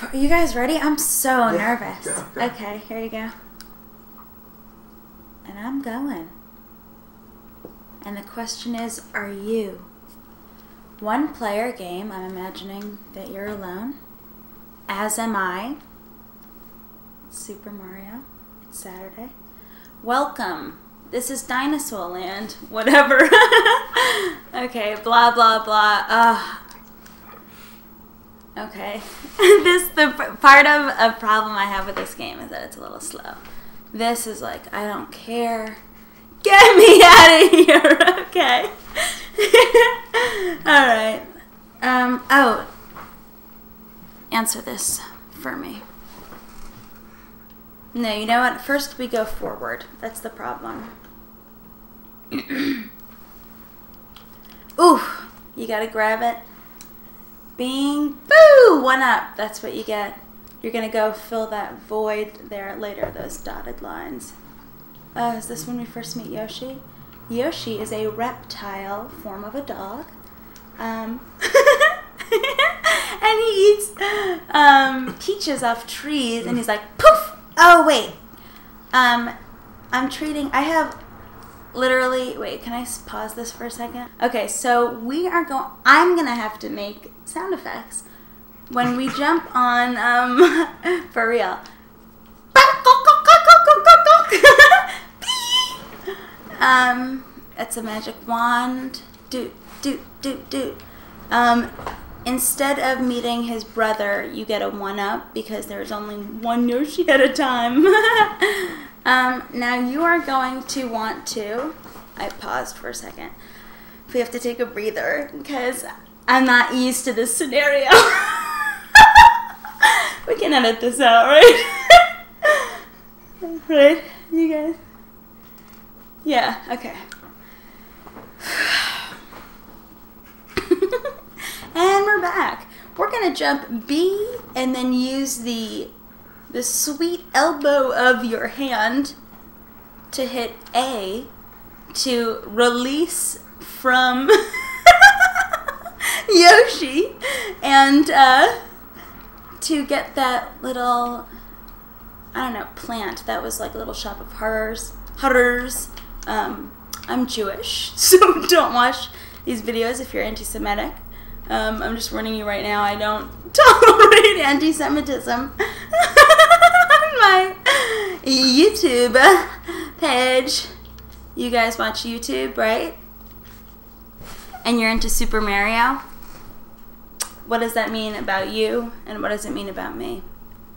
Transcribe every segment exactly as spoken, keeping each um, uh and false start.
Are you guys ready? I'm so yeah, nervous. Yeah, yeah. Okay, here you go. And I'm going. And the question is, are you? One player game, I'm imagining that you're alone. As am I. It's Super Mario. It's Saturday. Welcome. This is Dinosaur Land. Whatever. Okay, blah, blah, blah. Ugh. Okay. This the part of a problem I have with this game is that it's a little slow. This is like, I don't care. Get me out of here. Okay. All right. Um, oh. Answer this for me. No, you know what? First we go forward. That's the problem. Ooh. You gotta grab it. Bing, boo, one up. That's what you get. You're going to go fill that void there later, those dotted lines. Uh, is this when we first meet Yoshi? Yoshi is a reptile form of a dog. Um, and he eats um, peaches off trees, and he's like, poof! Oh, wait. Um, I'm treating... I have... Literally, wait, can I pause this for a second? Okay, so we are going, I'm going to have to make sound effects when we jump on, um, for real. um, it's a magic wand. Doot, doot, doot, doot. Um, instead of meeting his brother, you get a one-up because there's only one Yoshi at a time. Um, now you are going to want to, I paused for a second, we have to take a breather because I'm not used to this scenario. We can edit this out, right? Right, you guys? Yeah, okay. And we're back. We're going to jump B and then use the the sweet elbow of your hand to hit A to release from Yoshi and uh, to get that little, I don't know, plant that was like a little shop of horrors. horrors. Um, I'm Jewish, so don't watch these videos if you're anti-Semitic. Um, I'm just warning you right now, I don't tolerate anti-Semitism. My YouTube page. You guys watch YouTube, right? And you're into Super Mario? What does that mean about you? And what does it mean about me?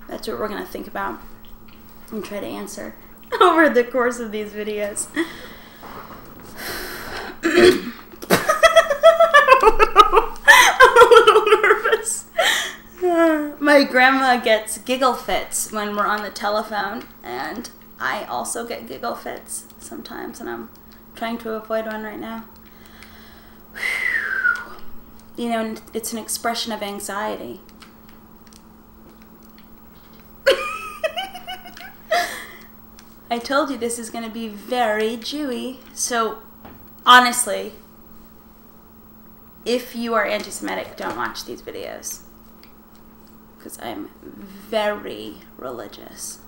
That's what we're going to think about and try to answer over the course of these videos. My grandma gets giggle fits when we're on the telephone, and I also get giggle fits sometimes, and I'm trying to avoid one right now. You know, it's an expression of anxiety. I told you this is going to be very Jewy, so honestly, if you are anti-Semitic, don't watch these videos. Because I'm very religious.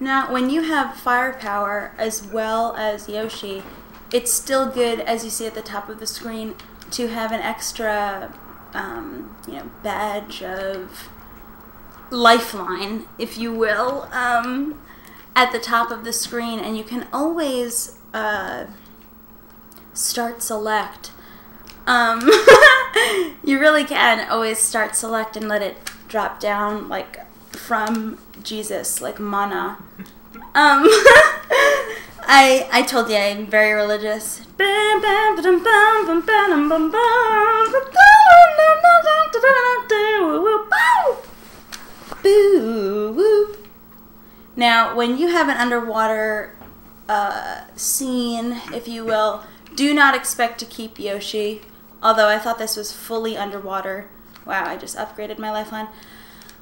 Now, when you have firepower as well as Yoshi, it's still good, as you see at the top of the screen, to have an extra, um, you know, badge of lifeline, if you will, um, at the top of the screen, and you can always uh, start select. Um, you really can always start select and let it drop down like from Jesus, like mana. Um, I I told you I'm very religious. Now, when you have an underwater uh, scene, if you will, do not expect to keep Yoshi. Although I thought this was fully underwater. Wow, I just upgraded my lifeline.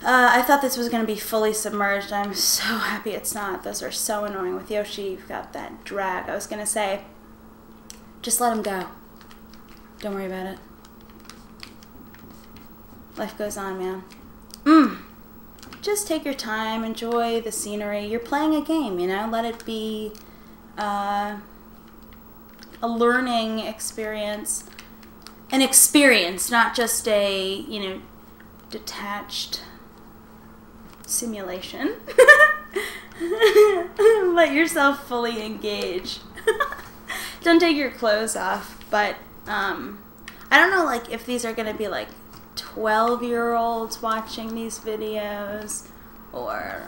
Uh, I thought this was going to be fully submerged. I'm so happy it's not. Those are so annoying with Yoshi. You've got that drag. I was going to say, just let him go. Don't worry about it. Life goes on, man. Mm. Just take your time, enjoy the scenery. You're playing a game, you know? Let it be uh, a learning experience. An experience, not just a, you know, detached simulation. Let yourself fully engage. Don't take your clothes off, but um, I don't know, like, if these are going to be, like, twelve-year-olds watching these videos, or,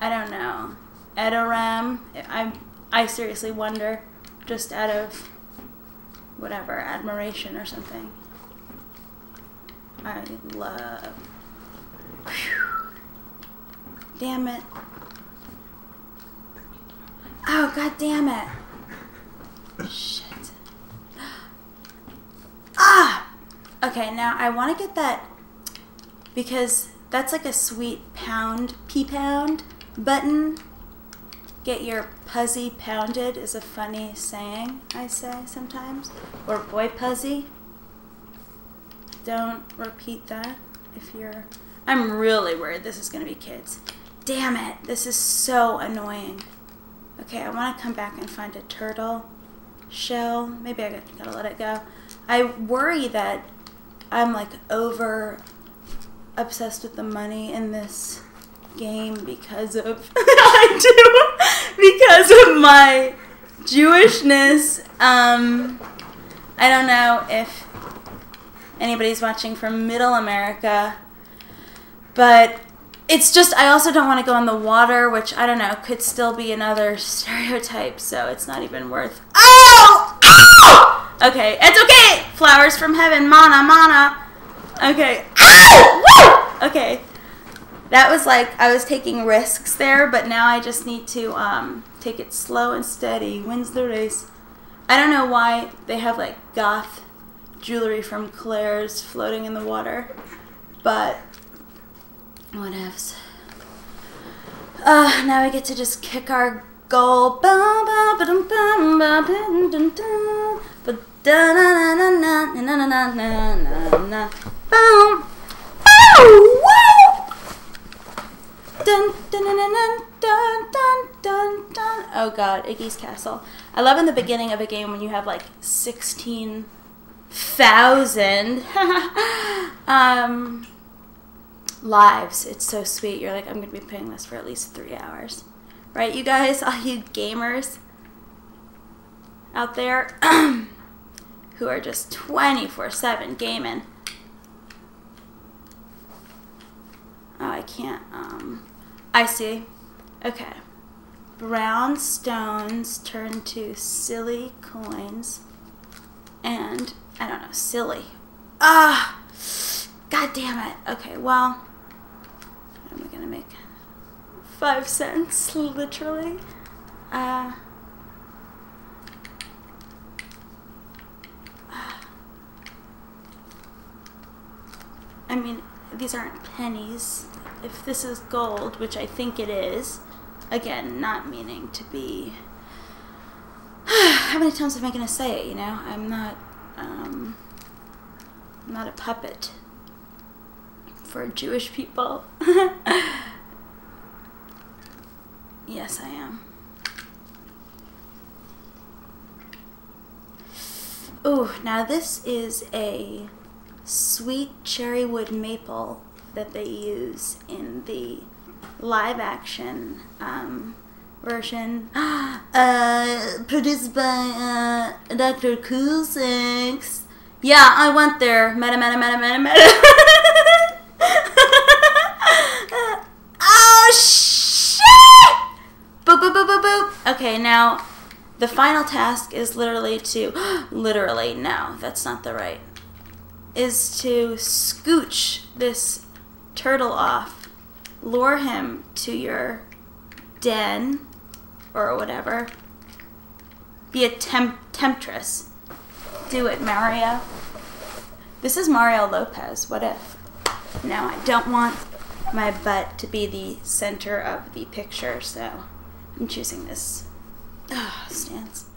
I don't know, Edoram. I, I seriously wonder, just out of whatever, admiration or something. I love... Whew. Damn it. Oh, god damn it. Shit. Ah! Okay, now I want to get that, because that's like a sweet pound, pea pound button. Get your pussy pounded is a funny saying I say sometimes. Or boy pussy. Don't repeat that if you're... I'm really worried this is going to be kids. Damn it. This is so annoying. Okay, I want to come back and find a turtle shell. Maybe I gotta, gotta let it go. I worry that I'm like over obsessed with the money in this game because of... I do! Because of my Jewishness, um, I don't know if anybody's watching from Middle America, but it's just, I also don't want to go in the water, which, I don't know, could still be another stereotype, so it's not even worth... Ow! Ow! Okay, it's okay! Flowers from heaven, mana, mana. Okay. Ow! Woo! Okay. That was like, I was taking risks there, but now I just need to um, take it slow and steady. Wins the race. I don't know why they have like goth jewelry from Claire's floating in the water, but whatevs. Uh, now we get to just kick our goal. Dun, dun, dun, dun, dun, dun, dun, dun. Oh god, Iggy's Castle. I love in the beginning of a game when you have like sixteen thousand um, lives. It's so sweet. You're like, I'm going to be playing this for at least three hours. Right, you guys? All you gamers out there who are just twenty-four seven gaming. Oh, I can't, um... I see. Okay. Brown stones turn to silly coins. And, I don't know, silly. Ah! God damn it. Okay, well... What am I gonna make? Five cents, literally. Uh... I mean... These aren't pennies. If this is gold, which I think it is, again, not meaning to be... How many times am I going to say it, you know? I'm not, um, I'm not a puppet for Jewish people. Yes, I am. Ooh, now this is a... sweet cherry wood maple that they use in the live action um, version uh, produced by uh, Doctor coolsex. Yeah, I went there. Meta, meta, meta, meta, meta. Oh, shit! Boop, boop, boop, boop, boop. Okay, now the final task is literally to... literally, no, that's not the right... is to scooch this turtle off, lure him to your den, or whatever. Be a temp temptress. Do it, Mario. This is Mario Lopez, what if? Now, I don't want my butt to be the center of the picture, so I'm choosing this oh, stance.